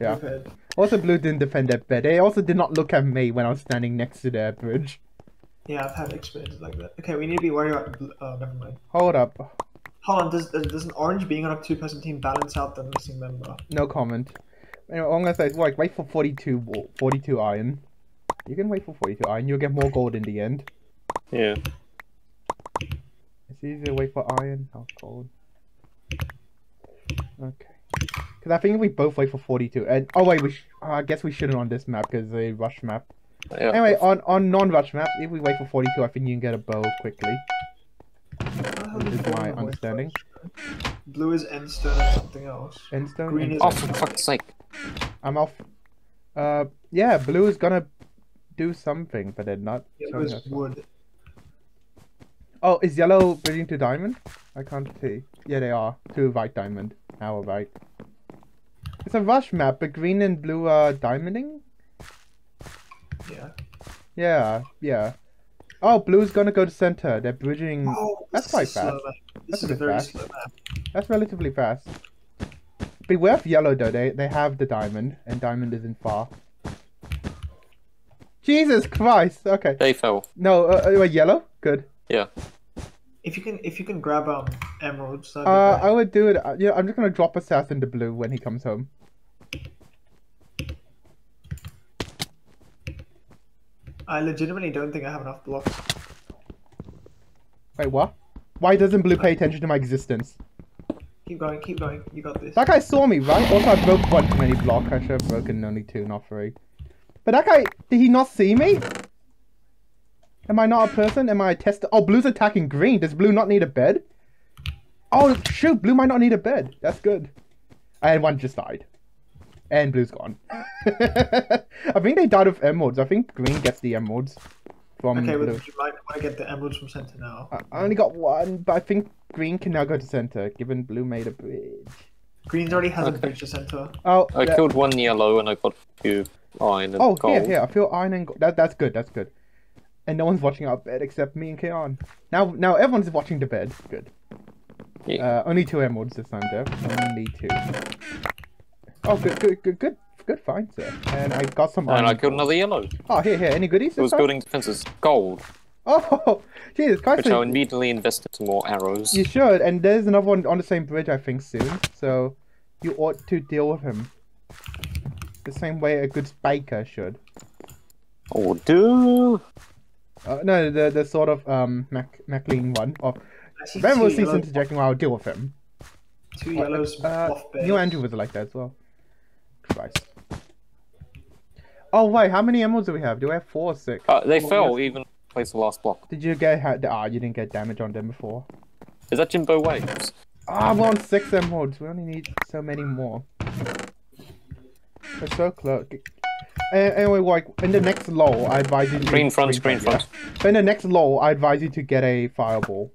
Yeah. Also, Blue didn't defend their bed. They also did not look at me when I was standing next to their bridge. Yeah, I've had experiences like that. Okay, we need to be worried about... never mind. Hold up. Hold on, does an orange being on a two-person team balance out the missing member? No comment. Anyway, all I'm gonna say is, like, wait for 42 iron. You can wait for 42 iron, you'll get more gold in the end. Yeah. It's easier to wait for iron, not gold. Okay. Because I think we both wait for 42. And oh wait, I guess we shouldn't on this map because it's a rush map. Yeah. Anyway, on non-rush map, if we wait for 42, I think you can get a bow quickly. This is my understanding. Blue is endstone or something else. Endstone. Green is. Oh, for fuck's sake! I'm off. Yeah, blue is gonna do something, but they're not. Yellow is wood. Oh, is yellow bridging to diamond? I can't see. Yeah, they are to white diamond. Our right. It's a rush map, but green and blue are diamonding. Yeah. Yeah. Yeah. Oh, blue's gonna go to center. They're bridging. Oh, that's quite fast. That's a bit fast. That's relatively fast. Beware of yellow though. They have the diamond, and diamond isn't far. Jesus Christ. Okay. They fell. No, yellow. Good. Yeah. If you can grab emeralds. I would do it. Yeah, I'm just gonna drop assassin to blue when he comes home. I legitimately don't think I have enough blocks. Wait, what? Why doesn't blue pay attention to my existence? Keep going, you got this. That guy saw me, right? Also, I broke one too many blocks. I should have broken only two, not three. But that guy, did he not see me? Am I not a person? Am I a tester? Oh, blue's attacking green. Does blue not need a bed? Oh, shoot, blue might not need a bed. That's good. And one just died. And blue's gone. I think they died of emeralds. I think green gets the emeralds from blue. Okay, well, you might want to get the emeralds from center now. I only got one, but I think green can now go to center, given blue made a bridge. Green already has a bridge to center. Oh, I killed one yellow and I got a few iron and gold. Yeah, I feel iron and gold. That's good, that's good. And no one's watching our bed except me and Kaon. Now everyone's watching the bed. Good. Yeah. Only two emeralds this time, though. Only two. Oh, good find, sir. And I got some iron. And I killed another yellow. Oh, here. Any goodies? It was building defenses. Gold. Oh, Jesus Christ. Which I'll immediately invest in some more arrows. You should, and there's another one on the same bridge, I think, soon. So, you ought to deal with him. The same way a good spiker should. Oh, do. No, the sort of, MacLean one. Ben will cease interjecting while I'll deal with him. Two yellows, off base. New Andrew was like that as well. Christ. Oh wait, how many emeralds do we have? Do we have 4 or 6? They fell even place the last block. Did you get? You didn't get damage on them before. Is that Jimbo Waves? Ah, we're on 6 emeralds. We only need so many more. We're so close. Anyway, like in the next LOL, I advise you. Green front. Yeah. So in the next LOL, I advise you to get a fireball.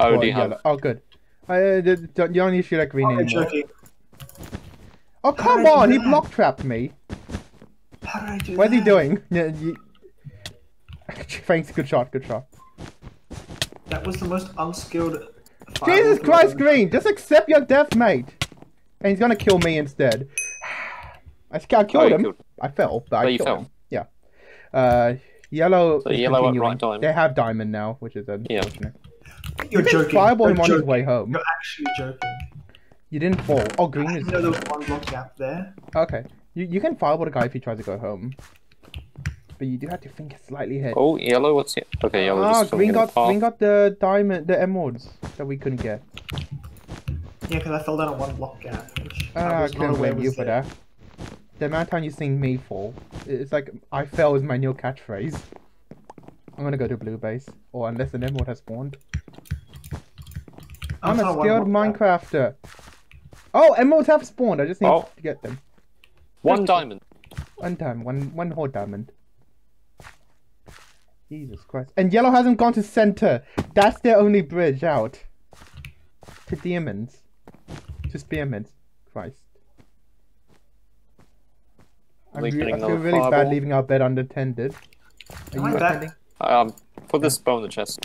Oh, do you have? Oh, good. You only shoot at green anymore. Oh, come on! He block trapped me! How did I do that? What is he doing? Thanks, good shot, good shot. That was the most unskilled... Jesus Christ, Green! Just accept your death, mate! And he's gonna kill me instead. I killed him. I fell, but I killed him. Yeah. Yellow... So yellow at right time. They have diamond now, which is unfortunate. You're joking. Fireball him on his way home. You're actually joking. You didn't fall. Oh, green is. I know there was one block gap there. Okay. You can fireball the guy if he tries to go home. But you do have to think slightly ahead. Oh, yellow. What's it? Okay, yellow. Ah, green got the diamond, the emeralds that we couldn't get. Yeah, because I fell down on one block gap. I couldn't blame you for that. The amount of time you've seen me fall, it's like I fell is my new catchphrase. I'm gonna go to blue base, or unless an emerald has spawned. I'm a skilled Minecrafter. Oh, emeralds have spawned. I just need to get them. One diamond. One whole diamond. Jesus Christ! And yellow hasn't gone to center. That's their only bridge out. To diamonds. To spearmints. Christ. I feel really bad leaving our bed unattended. Are you attending? Put this bow in the chest.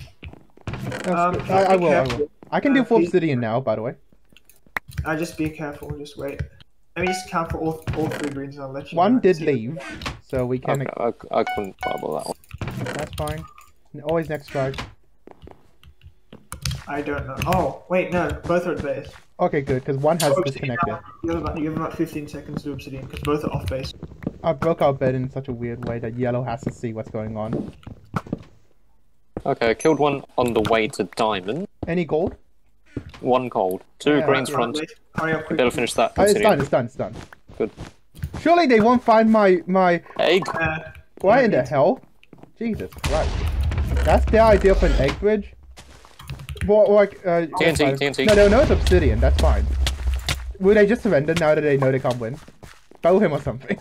I will. I can do full obsidian now, by the way. Just be careful, just wait. Let me just count for all three greens and I'll let you know. One did leave, so we can... Okay, I couldn't bobble that one. That's fine. Always next strike. I don't know. Oh, wait, no. Both are at base. Okay, good, because one has disconnected. You have about 15 seconds to obsidian, because both are off base. I broke our bed in such a weird way that yellow has to see what's going on. Okay, I killed one on the way to diamond. Any gold? One gold. Two greens front. Hurry up, quick. Better finish that. Oh, it's done, it's done, it's done. Good. Surely they won't find my egg. Why in the hell? Jesus Christ. That's the idea for an egg bridge? Well, like, TNT, TNT. No, no, it's obsidian, that's fine. Will they just surrender now that they know they can't win? Bow him or something.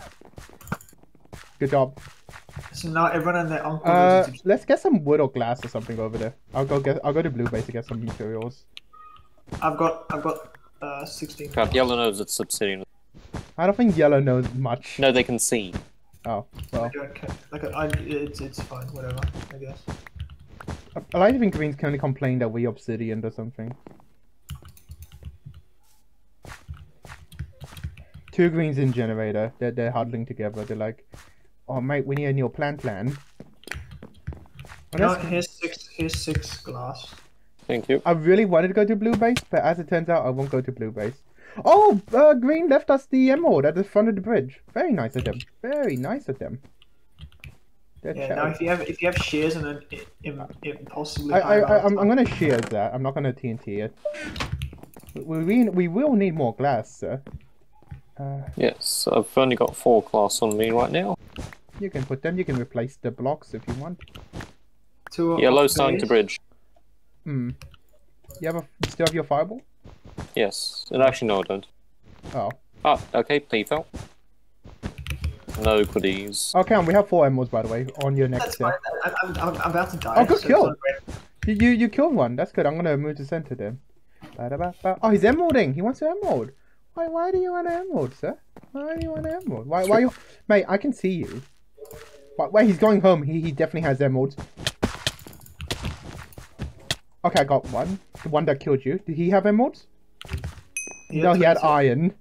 Good job. So now everyone and their uncle. Let's get some wood or glass or something over there. I'll go to blue base to get some materials. I've got 16. Crap, yellow knows it's obsidian. I don't think yellow knows much. No, they can see. Oh, well. I don't care. Like, it's fine, whatever, I guess. I like to think greens can only complain that we obsidian or something. Two greens in generator. They're huddling together. They're like, oh mate, we need a new plan. No, here's six glass. Thank you. I really wanted to go to blue base, but as it turns out, I won't go to blue base. Oh, green left us the emerald at the front of the bridge. Very nice of them. Very nice of them. They're now if you have shears and then impossibly. I'm gonna shears that. I'm not gonna TNT it. We will need more glass, sir. Yes, I've only got 4 glass on me right now. You can put them, you can replace the blocks if you want. Yellow's starting to bridge. Hmm. You still have your fireball? Yes. And actually, no, I don't. Oh. Ah, okay, playfell. No goodies. Okay, and we have 4 emeralds, by the way, on your next step. I'm about to die. Oh, good kill! You killed one, that's good. I'm gonna move to center then. Oh, he's emeralding! He wants an emerald! Why do you want an emerald, sir? Why do you want an emerald? Why you... Mate, I can see you. Wait, he's going home. He definitely has emeralds. Okay, I got one. The one that killed you. Did he have emeralds? No, he had iron.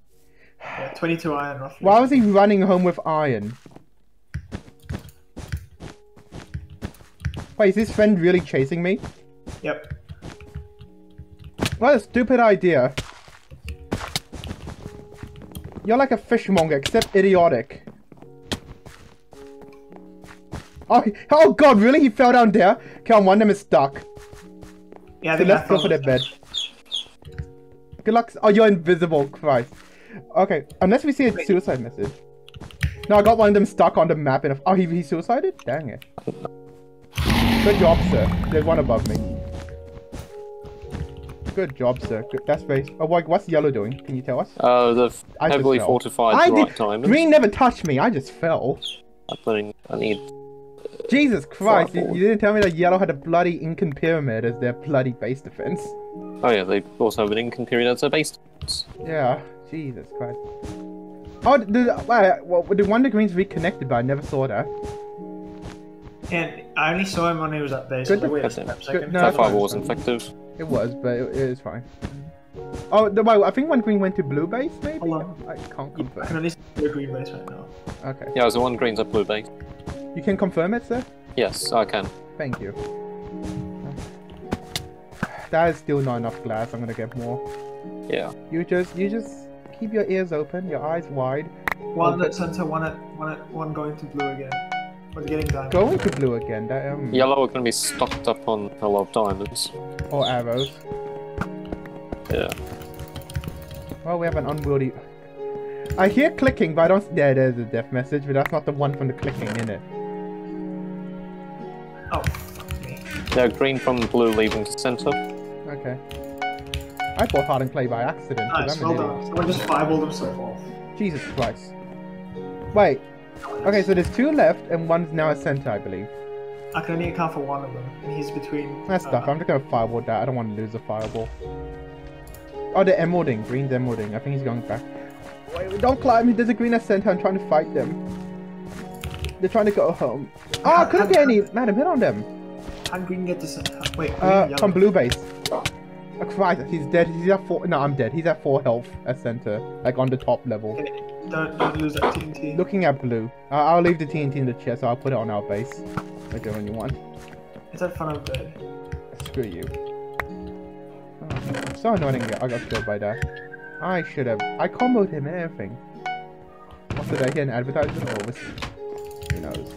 Yeah, 22 iron, roughly. Why was he running home with iron? Wait, is this friend really chasing me? Yep. What a stupid idea. You're like a fishmonger, except idiotic. Oh god, really? He fell down there? Okay, one of them is stuck. Yeah, so let's go for their bed. Good luck. Oh, you're invisible, Christ. Okay, unless we see a suicide message. No, I got one of them stuck on the map. Oh, he suicided? Dang it. Good job, sir. There's one above me. Good job, sir. Good. That's very... Oh, what's yellow doing? Can you tell us? Oh, the heavily fortified right time. Green never touched me. I just fell. I need... Jesus Christ, you didn't tell me that yellow had a bloody Incan pyramid as their bloody base defense. Oh yeah, they also have an Incan pyramid as their base defense. Yeah, Jesus Christ. Oh, the one that green's reconnected, but I never saw that. And I only saw him when he was at base. Good defense. That firewall was effective. It was, but it is fine. Oh, I think one green went to blue base, maybe? Hold on. I can't confirm. I can only see blue green base right now. Okay. Yeah, so one green's at blue base. You can confirm it, sir? Yes, I can. Thank you. That is still not enough glass, I'm gonna get more. Yeah. You just keep your ears open, your eyes wide. One at center, one going to blue again. We're getting diamonds. Going to blue again, that Yellow are gonna be stocked up on a lot of diamonds. Or arrows. Yeah. Well, we have an unwieldy... I hear clicking, but I don't... Yeah, there's a death message, but that's not the one from the clicking, in it. Oh, fuck me. No, green from blue leaving to center. Okay. I bought hard and clay by accident. Nice, well done. Someone just fireballed himself off. Jesus Christ. Wait. Okay, so there's 2 left, and one's now a center, I believe. I can only account for one of them, and he's between... That's tough. I'm just going to fireball that. I don't want to lose a fireball. Oh, they're emeralding. Green's emeralding. I think he's going back. Wait, don't climb. There's a green at center. I'm trying to fight them. They're trying to go home. Ah, couldn't get any. Madam, hit on them. How green get to center? Wait, from blue base. Oh, Christ, he's dead. He's at 4. No, I'm dead. He's at 4 health at center, like on the top level. Don't lose that TNT. Looking at blue. I'll leave the TNT in the chest. So I'll put it on our base. Like the only one. It's at front of bed. Screw you. Oh, so annoying. I got killed by that. I should have. I comboed him and everything. Also, did I hear an advertisement? Oh, who knows?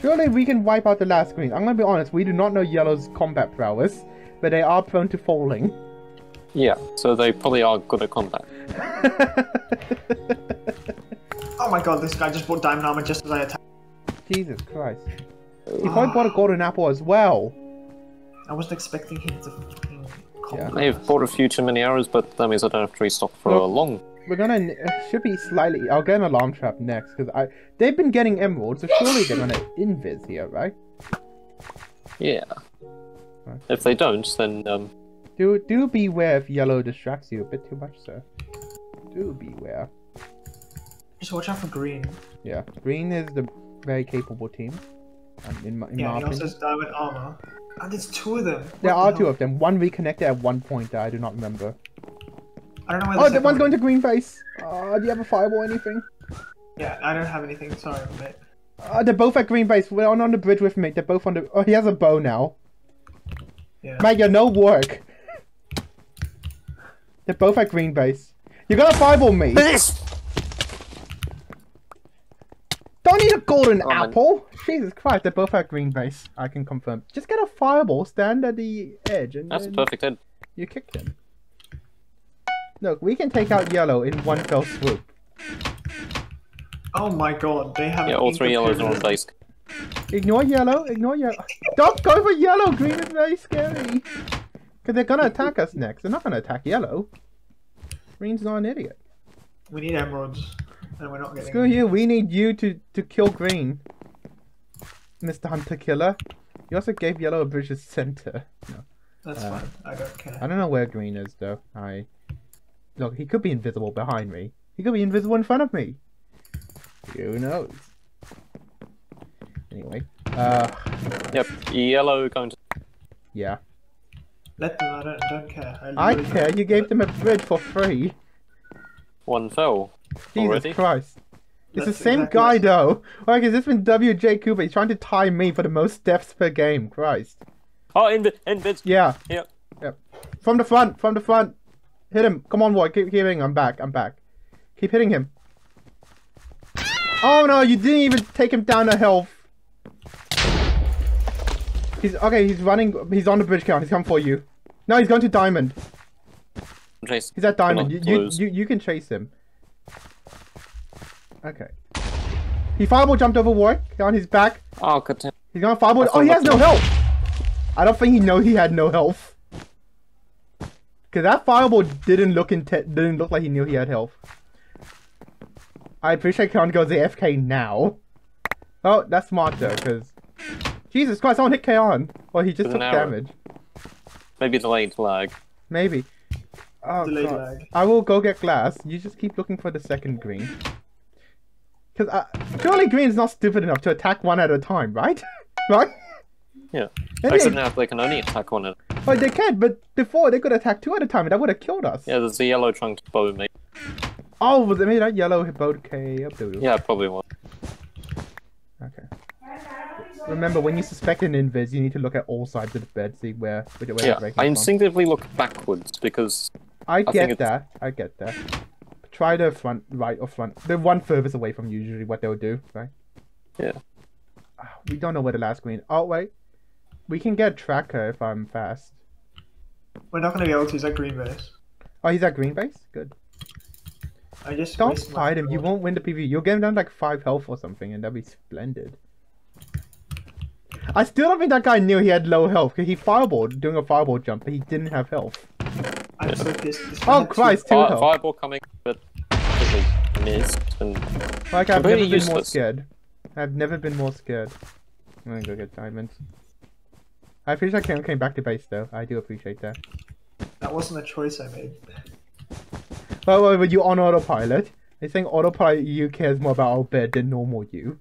Surely we can wipe out the last screen. I'm gonna be honest, we do not know Yellow's combat prowess, but they are prone to falling. Yeah, so they probably are good at combat. Oh my god, this guy just bought diamond armor just as I attacked. Jesus Christ. If I bought a golden apple as well. I wasn't expecting him to fucking combat. They've bought a few too many arrows, but that means I don't have to restock for a long. We're gonna should be slightly. I'll get an alarm trap next because they've been getting emeralds, so surely they're gonna invis here, right? Yeah. Right. If they don't, then do beware if yellow distracts you a bit too much, sir. Do beware. Just watch out for green. Yeah, green is the very capable team. In my opinion. He also has diamond armor, and there's two of them. There are two of them. One reconnected at one point that I do not remember. I don't know where that one's going to green face. Do you have a fireball or anything? Yeah, I don't have anything. Sorry, mate. They're both at green base. We're on the bridge with me. They're both on the. Oh, he has a bow now. Yeah. Mate, you're no work. They're both at green base. You're gonna fireball me. Don't need a golden apple. Jesus Christ, they're both at green base. I can confirm. Just get a fireball, stand at the edge, and that's perfect. Then you kicked him. Look, we can take out yellow in one fell swoop. Oh my god, they have. Yeah, all three yellows are on base. Ignore yellow, ignore yellow. Don't go for yellow, green is very scary. Because they're gonna attack us next. They're not gonna attack yellow. Green's not an idiot. We need emeralds, and we're not getting. Screw you, we need you to kill green. Mr. Hunter Killer. You also gave yellow a bridge as center. No. That's fine, I don't care. I don't know where green is though. Look, he could be invisible behind me. He could be invisible in front of me. Who knows? Anyway. Yep, yellow going to. Yeah. Let them, I don't care. I care, you gave them a bridge for free. One fell. Jesus already? Christ. It's the same guy though. Like, has this been WJ Cooper? He's trying to tie me for the most deaths per game. Christ. Oh, in bits. Yeah. Yep. Yep. From the front, from the front. Hit him! Come on, boy! Keep hitting him! I'm back! I'm back! Keep hitting him! Oh no! You didn't even take him down to health. He's okay. He's running. He's on the bridge count. He's coming for you. No, he's going to diamond. Chase. He's at diamond. You can chase him. Okay. He fireball jumped over Warwick. On his back. Oh god. He's gonna fireball. Oh, he has no health. I don't think he knows he had no health. Cause that fireball didn't look like he knew he had health. I appreciate Keon goes AFK now. Oh, that's smart though, cause Jesus Christ, someone hit Keon. Well, he just took damage. Maybe delayed lag. Maybe. Oh, delayed lag. I will go get glass. You just keep looking for the second green. Cause surely green's not stupid enough to attack one at a time, right? Right? Yeah. Except now they can only attack one at a time. Oh, they can, but before they could attack two at a time, and that would have killed us. Yeah, there's a yellow trunked bow, mate. Oh, was it me? That yellow bow K up there? Yeah, probably was. Okay. Remember, when you suspect an invis, you need to look at all sides of the bed, see where they're breaking. I instinctively look backwards because. I get that. Try the front right or front. The one furthest away from usually what they'll do, right? Yeah. We don't know where the last green. Oh wait. We can get tracker if I'm fast. We're not gonna be able to. He's at green base. Oh, he's at green base? Good. I just don't hide him. You won't win the PvE. You'll get him down like 5 health or something, and that'd be splendid. I still don't think that guy knew he had low health because he fireballed doing a fireball jump, but he didn't have health. I'm so pissed. Oh Christ! Two health. Fireball coming, but missed. And like I've never been more scared. I've never been more scared. I'm gonna go get diamonds. I appreciate Keon came back to base though. I do appreciate that. That wasn't a choice I made. Well, were you on autopilot? I think autopilot you cares more about our bed than normal you.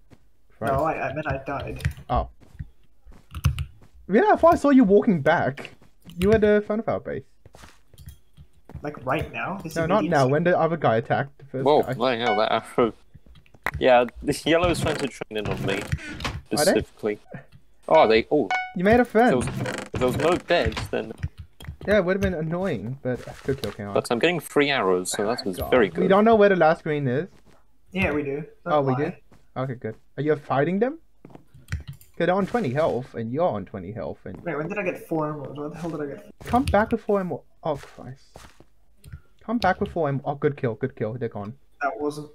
Christ. No, I meant I died. Oh. Yeah, I thought I saw you walking back. You had a Final Foul base. Like right now? This no, not now. When the other guy attacked the first guy. Whoa, hell, that arrow. Yeah, this yellow is trying to train in on me. Specifically. Oh, they all. Oh. You made a friend. If there was no devs, then. Yeah, it would have been annoying, but good looking out. But I'm getting 3 arrows, so that was very good. We don't know where the last green is. Yeah, we do. Don't lie. We do? Okay, good. Are you fighting them? Because they're on 20 health, and you're on 20 health. And... Wait, when did I get 4 emeralds? What the hell did I get? Come back with 4 emeralds. Oh, Christ. Come back with 4 emeralds. Oh, good kill, good kill. They're gone. That wasn't...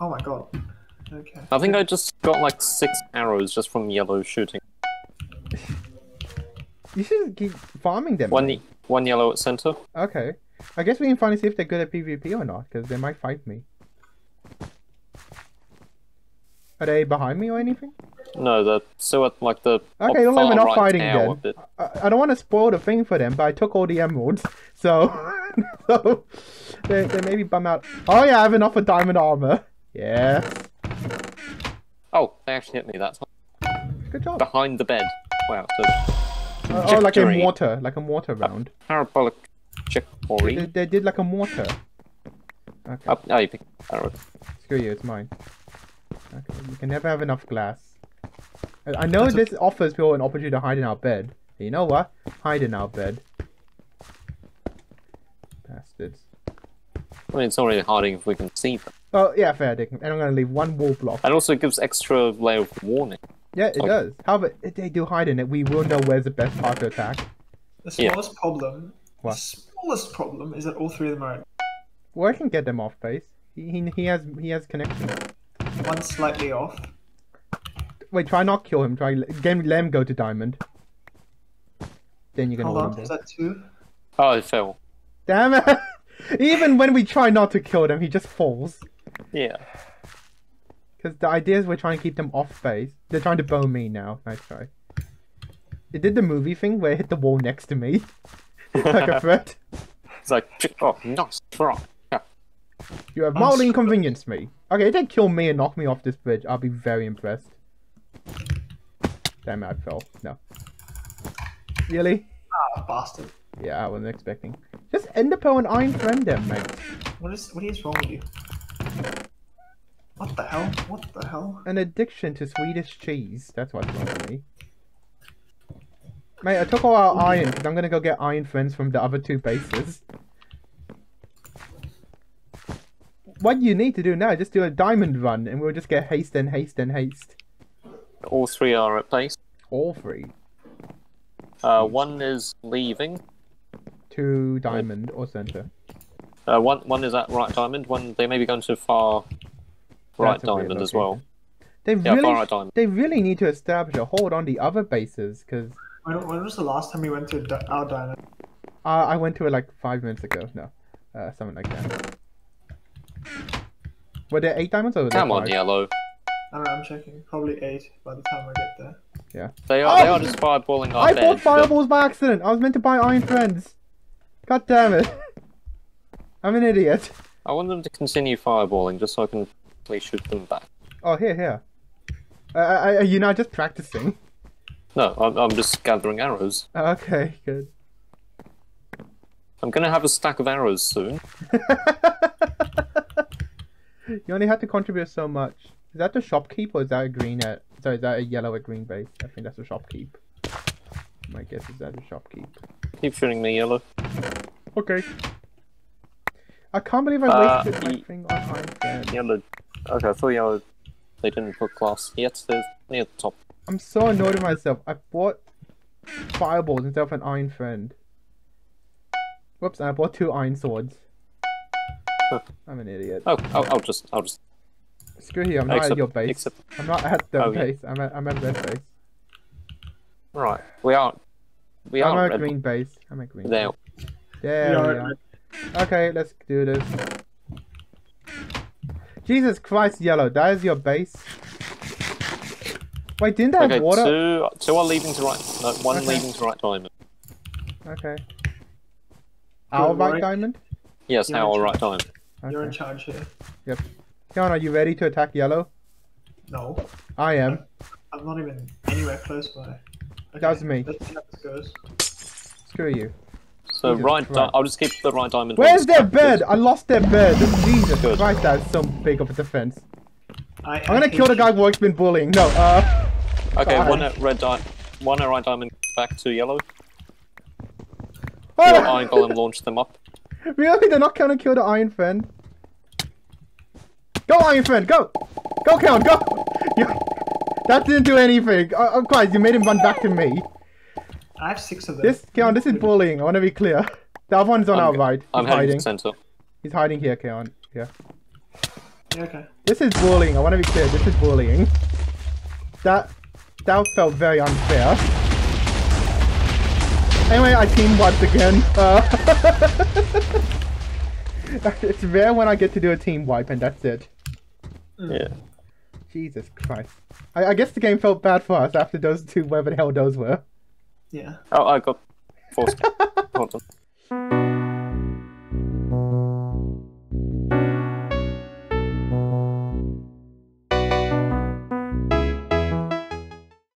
Oh, my God. Okay. I think I just got, like, 6 arrows just from yellow shooting. You should keep farming them. One yellow at center. Okay. I guess we can finally see if they're good at PvP or not, because they might fight me. Are they behind me or anything? No, they're still at like the. Okay, well, we're not right fighting them. I don't want to spoil the thing for them, but I took all the emeralds, so. So they maybe bum out. Oh yeah, I have enough for diamond armor. Yeah. Oh, they actually hit me that time. Good job. Behind the bed. Wow. So... oh, like a mortar round. Parabolic chicory. They did like a mortar. Okay. Oh, you picked arrows. Screw you, it's mine. Okay, you can never have enough glass. I know this offers people an opportunity to hide in our bed. But you know what? Hide in our bed. Bastards. I mean, it's not really hiding if we can see them. Oh, yeah, fair, Dick. And I'm going to leave 1 wall block. And also it gives extra layer of warning. Yeah, it does. However, if they do hide in it, we will know where's the best part to attack. The smallest problem... What? The smallest problem is that all 3 of them are... Well, I can get them off base. He has connection. One's slightly off. Wait, try not kill him. Try let him go to diamond. Then you can hold on, is that 2? Oh, it fell. Damn it! Even when we try not to kill them, he just falls. Yeah. Because the idea is we're trying to keep them off base. They're trying to bow me now. Nice try. It did the movie thing where it hit the wall next to me. Like a threat. It's like, oh, nice try. You have mildly inconvenienced me. Okay, if they kill me and knock me off this bridge, I'll be very impressed. Damn it, I fell. No. Really? Ah, bastard. Yeah, I wasn't expecting. Just end up on Iron Friend then, mate. What is wrong with you? What the hell? What the hell? An addiction to Swedish cheese. That's what's wrong with me. Mate, I took all our iron because I'm going to go get Iron Friends from the other 2 bases. What you need to do now is just do a diamond run and we'll just get haste and haste and haste. All 3 are at place. All 3? 1 is leaving. 2 diamond or center. One is at right diamond. One they may be going too far... Right diamond as well. They really need to establish a hold on the other bases, because... When was the last time we went to our diamond? I went to it like 5 minutes ago. No. Something like that. Were there 8 diamonds or was there 5? Come on, yellow. I don't know, I'm checking. Probably 8 by the time I get there. Yeah. They are just fireballing our bed. I bought fireballs by accident! I was meant to buy Iron Friends! God damn it. I'm an idiot. I want them to continue fireballing just so I can... shoot them back. Oh, here. Are you not just practicing? No, I'm just gathering arrows. Okay, good. I'm gonna have a stack of arrows soon. You only have to contribute so much. Is that the shopkeep or is that a green at... Sorry, is that a yellow at green base? I think that's a shopkeep. My guess is that's a shopkeep. Keep shooting me, yellow. Okay. I can't believe I wasted my thing on Iron Friend. Yellow. Okay, I thought yellow, they didn't put glass. Yes, there's near the top. I'm so annoyed with myself. I bought fireballs instead of an Iron Friend. Whoops, and I bought 2 iron swords. Huh. I'm an idiot. Oh, I'll just... Screw you, I'm not at your base. I'm not at their base, yeah. I'm at their base. Right, we are at green base. I'm at green base. There we are. Okay, let's do this. Jesus Christ, yellow, that is your base. Wait, didn't that have water? Two are leaving to right. No, one leaving to right diamond. Okay. Our right diamond? Yes, our right diamond. Okay. You're in charge here. Yep. John, are you ready to attack yellow? No. I am. I'm not even anywhere close by. Okay, that was me. Let's see how this goes. Screw you. So right, I'll just keep the right diamond. Where's their bed? I lost their bed. Jesus Christ, that's so big of a defense. I'm gonna kill the guy who's been bullying. No, okay, one at red diamond, one at right diamond, back to yellow. Oh. Your iron golem launched them up. Really? They're not gonna kill the iron friend? Go, iron friend, go! Go, Count, go! That didn't do anything. Of course, you made him run back to me. I have 6 of them. This, Keon, this is bullying. I want to be clear. The other one's on our right. I'm hiding. He's hiding here, Keon. Yeah. Okay. This is bullying. I want to be clear. This is bullying. That felt very unfair. Anyway, I team once again. It's rare when I get to do a team wipe, and that's it. Yeah. Jesus Christ. I guess the game felt bad for us after those two, wherever the hell those were. Yeah. Oh, I got forced. Hold on.